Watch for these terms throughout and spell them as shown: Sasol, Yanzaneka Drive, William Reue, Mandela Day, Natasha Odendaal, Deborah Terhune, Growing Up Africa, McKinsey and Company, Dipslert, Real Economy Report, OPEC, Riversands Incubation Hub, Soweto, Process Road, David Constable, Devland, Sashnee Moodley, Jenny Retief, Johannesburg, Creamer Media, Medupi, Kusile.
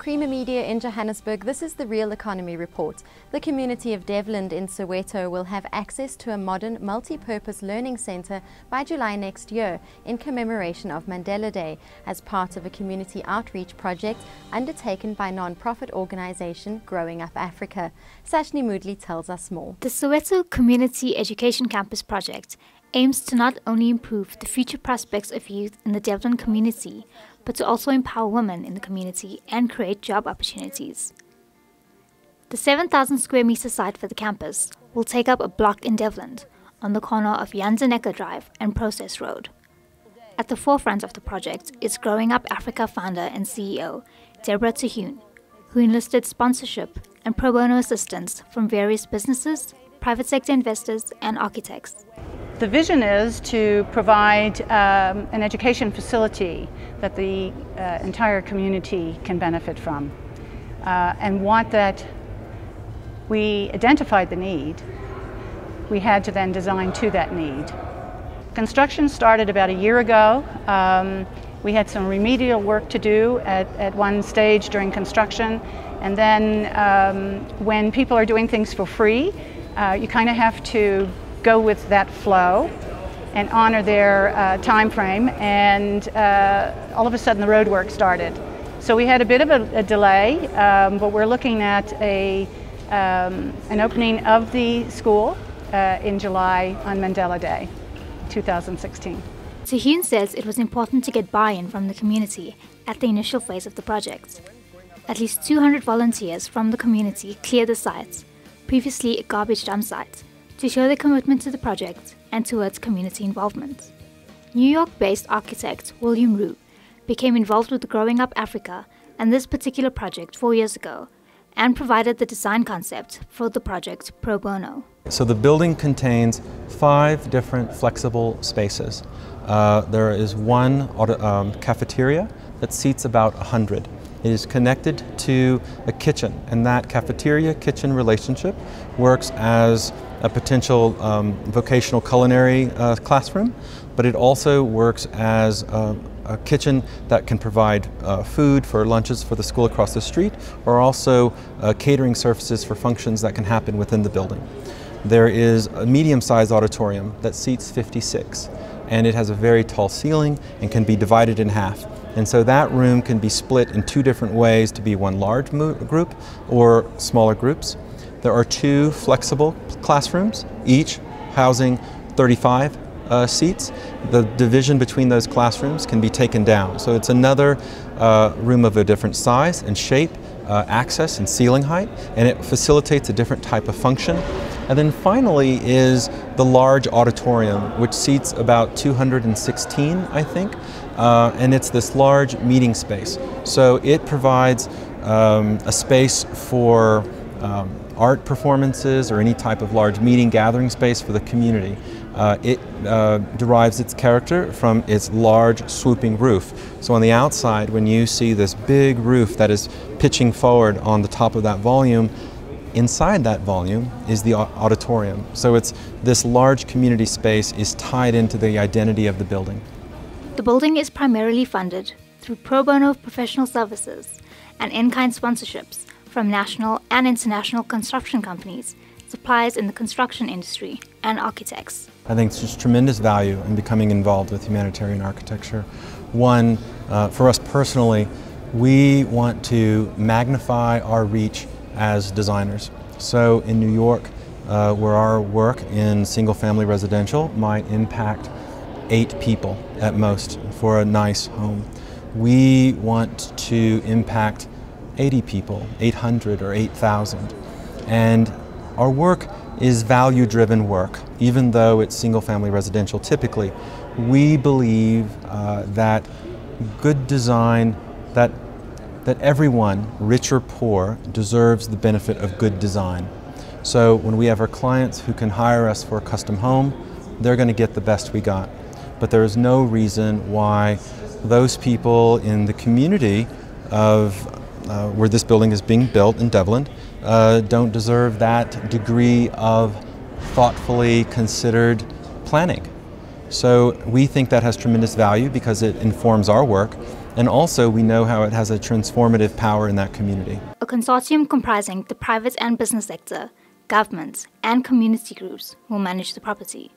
Creamer Media in Johannesburg, this is the Real Economy Report. The community of Devland in Soweto will have access to a modern multi-purpose learning centre by July next year in commemoration of Mandela Day as part of a community outreach project undertaken by non-profit organisation Growing Up Africa. Sashnee Moodley tells us more. The Soweto Community Education Campus project aims to not only improve the future prospects of youth in the Devland community, but to also empower women in the community and create job opportunities. The 7,000 square meter site for the campus will take up a block in Devland on the corner of Yanzaneka Drive and Process Road. At the forefront of the project is Growing Up Africa founder and CEO Deborah Terhune, who enlisted sponsorship and pro bono assistance from various businesses, private sector investors and architects. The vision is to provide an education facility that the entire community can benefit from. And what that, we identified the need, we had to then design to that need. Construction started about a year ago. We had some remedial work to do at one stage during construction. And then when people are doing things for free, you kind of have to go with that flow and honor their time frame, and all of a sudden the road work started. So we had a bit of a delay, but we're looking at an opening of the school in July on Mandela Day 2016. Terhune says it was important to get buy-in from the community at the initial phase of the project. At least 200 volunteers from the community cleared the site, previously a garbage dump site, to show their commitment to the project and towards community involvement. New York-based architect William Reue became involved with Growing Up Africa and this particular project 4 years ago and provided the design concept for the project pro bono. So the building contains 5 different flexible spaces. There is one cafeteria that seats about 100. It is connected to a kitchen, and that cafeteria-kitchen relationship works as a potential vocational culinary classroom, but it also works as a kitchen that can provide food for lunches for the school across the street, or also catering services for functions that can happen within the building. There is a medium-sized auditorium that seats 56, and it has a very tall ceiling and can be divided in half. And so that room can be split in 2 different ways to be one large group or smaller groups. There are 2 flexible classrooms, each housing 35 seats. The division between those classrooms can be taken down. So it's another room of a different size and shape, access and ceiling height, and it facilitates a different type of function. And then finally is the large auditorium, which seats about 216, I think, and it's this large meeting space. So it provides a space for art performances or any type of large meeting gathering space for the community. It derives its character from its large swooping roof. So on the outside, when you see this big roof that is pitching forward on the top of that volume, inside that volume is the auditorium. So it's this large community space is tied into the identity of the building. The building is primarily funded through pro bono professional services and in-kind sponsorships from national and international construction companies, suppliers in the construction industry, and architects. I think there's tremendous value in becoming involved with humanitarian architecture. One, for us personally, we want to magnify our reach as designers. So in New York, where our work in single-family residential might impact 8 people at most for a nice home, we want to impact 80 people, 800 or 8,000. And our work is value-driven work, even though it's single-family residential typically. We believe that good design, that everyone, rich or poor, deserves the benefit of good design. So when we have our clients who can hire us for a custom home, they're going to get the best we got. But there is no reason why those people in the community of where this building is being built in Devland don't deserve that degree of thoughtfully considered planning. So we think that has tremendous value because it informs our work, And also, we know how it has a transformative power in that community. A consortium comprising the private and business sector, governments, and community groups will manage the property.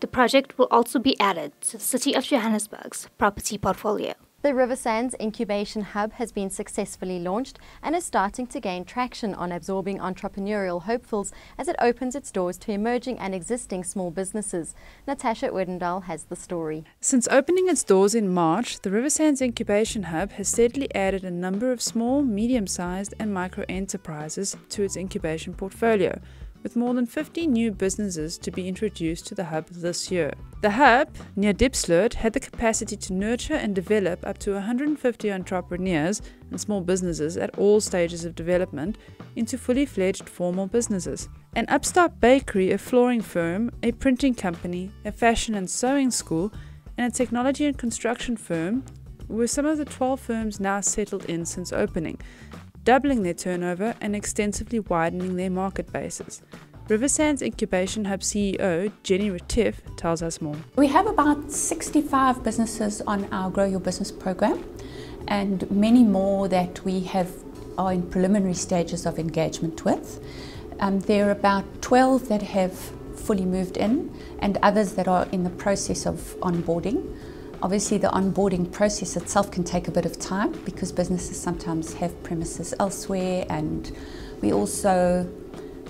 The project will also be added to the City of Johannesburg's property portfolio. The Riversands Incubation Hub has been successfully launched and is starting to gain traction on absorbing entrepreneurial hopefuls as it opens its doors to emerging and existing small businesses. Natasha Odendaal has the story. Since opening its doors in March, the Riversands Incubation Hub has steadily added a number of small, medium-sized and micro-enterprises to its incubation portfolio, with more than 50 new businesses to be introduced to the hub this year. The hub, near Dipslert, had the capacity to nurture and develop up to 150 entrepreneurs and small businesses at all stages of development into fully fledged formal businesses. An upstart bakery, a flooring firm, a printing company, a fashion and sewing school, and a technology and construction firm were some of the 12 firms now settled in since opening, doubling their turnover and extensively widening their market bases. Riversands Incubation Hub CEO Jenny Retief tells us more. We have about 65 businesses on our Grow Your Business program, and many more that we are in preliminary stages of engagement with. There are about 12 that have fully moved in and others that are in the process of onboarding. Obviously, the onboarding process itself can take a bit of time because businesses sometimes have premises elsewhere, and we also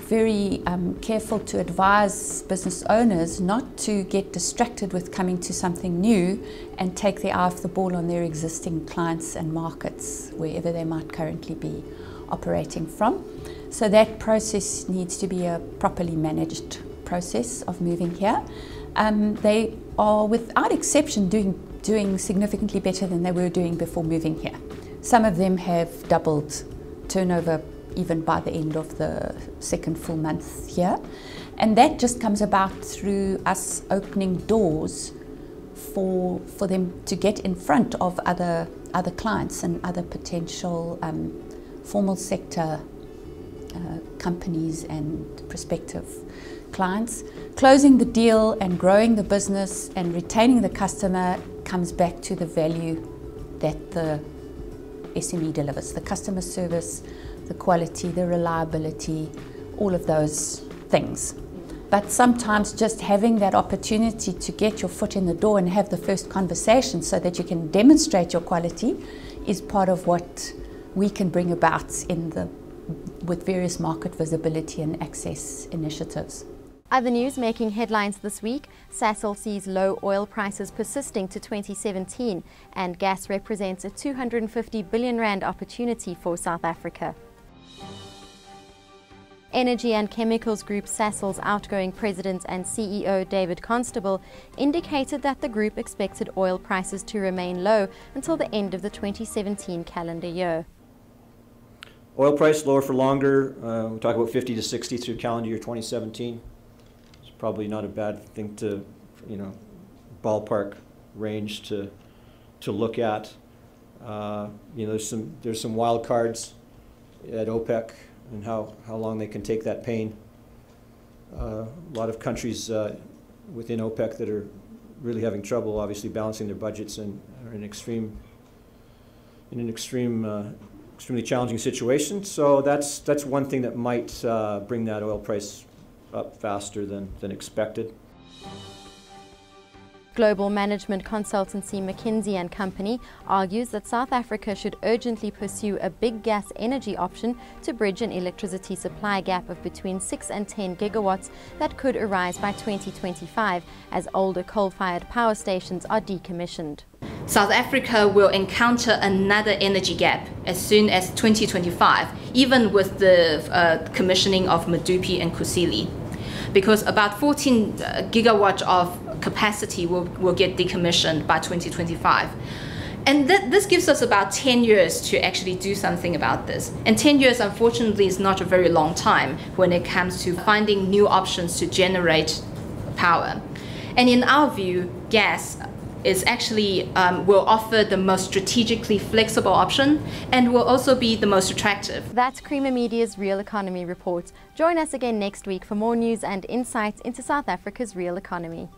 very careful to advise business owners not to get distracted with coming to something new and take their eye off the ball on their existing clients and markets wherever they might currently be operating from. So that process needs to be a properly managed process of moving here. They are, without exception, doing significantly better than they were doing before moving here. Some of them have doubled turnover even by the end of the second full month here. And that just comes about through us opening doors for them to get in front of other clients and other potential formal sector companies and prospective clients. Closing the deal and growing the business and retaining the customer comes back to the value that the SME delivers. The customer service, the quality, the reliability, all of those things. But sometimes just having that opportunity to get your foot in the door and have the first conversation so that you can demonstrate your quality is part of what we can bring about with various market visibility and access initiatives. Other news making headlines this week: Sasol sees low oil prices persisting to 2017, and gas represents a 250 billion rand opportunity for South Africa. Energy and chemicals group Sasol's outgoing president and CEO David Constable indicated that the group expected oil prices to remain low until the end of the 2017 calendar year. Oil price lower for longer. We talk about 50 to 60 through calendar year 2017. It's probably not a bad thing to, ballpark range to look at. There's some wild cards at OPEC and how long they can take that pain. A lot of countries within OPEC that are really having trouble, obviously balancing their budgets, and are in an extremely challenging situation. So that's one thing that might bring that oil price up faster than expected. Global management consultancy McKinsey and Company argues that South Africa should urgently pursue a big gas energy option to bridge an electricity supply gap of between 6 and 10 gigawatts that could arise by 2025 as older coal-fired power stations are decommissioned. South Africa will encounter another energy gap as soon as 2025, even with the commissioning of Medupi and Kusile, because about 14 gigawatt of capacity will get decommissioned by 2025. And this gives us about 10 years to actually do something about this. And 10 years, unfortunately, is not a very long time when it comes to finding new options to generate power. And in our view, gas is actually will offer the most strategically flexible option and will also be the most attractive. That's Creamer Media's Real Economy Report. Join us again next week for more news and insights into South Africa's real economy.